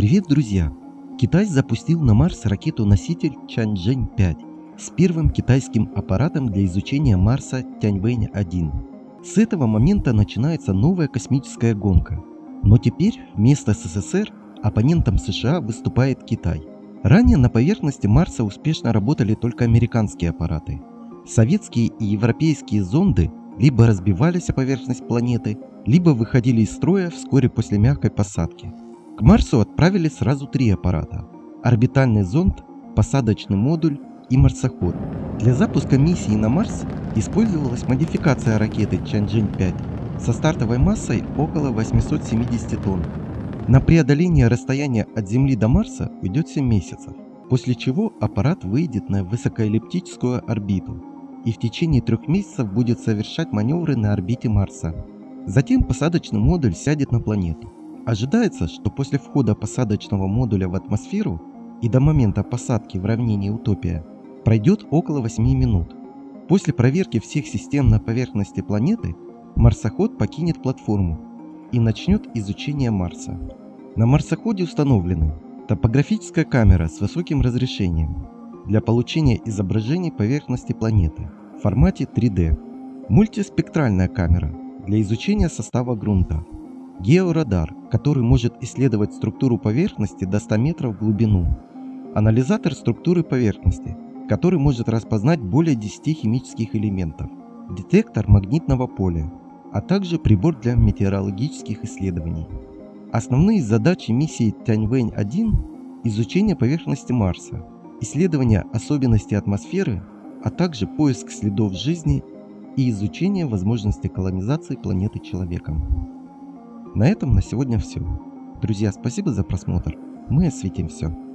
Привет, друзья! Китай запустил на Марс ракету-носитель Чанчжэн-5 с первым китайским аппаратом для изучения Марса Тяньвэнь-1. С этого момента начинается новая космическая гонка. Но теперь вместо СССР оппонентом США выступает Китай. Ранее на поверхности Марса успешно работали только американские аппараты. Советские и европейские зонды либо разбивались о поверхность планеты, либо выходили из строя вскоре после мягкой посадки. К Марсу отправили сразу три аппарата – орбитальный зонд, посадочный модуль и марсоход. Для запуска миссии на Марс использовалась модификация ракеты Чанчжэн-5 со стартовой массой около 870 тонн. На преодоление расстояния от Земли до Марса уйдет 7 месяцев, после чего аппарат выйдет на высокоэллиптическую орбиту и в течение 3 месяцев будет совершать маневры на орбите Марса. Затем посадочный модуль сядет на планету. Ожидается, что после входа посадочного модуля в атмосферу и до момента посадки в равнине Утопия пройдет около 8 минут. После проверки всех систем на поверхности планеты марсоход покинет платформу и начнет изучение Марса. На марсоходе установлены топографическая камера с высоким разрешением для получения изображений поверхности планеты в формате 3D, мультиспектральная камера для изучения состава грунта, георадар, который может исследовать структуру поверхности до 100 метров в глубину, анализатор структуры поверхности, который может распознать более 10 химических элементов, детектор магнитного поля, а также прибор для метеорологических исследований. Основные задачи миссии Тяньвэнь-1 – изучение поверхности Марса, исследование особенностей атмосферы, а также поиск следов жизни и изучение возможностей колонизации планеты человеком. На этом на сегодня все. Друзья, спасибо за просмотр. Мы осветим все.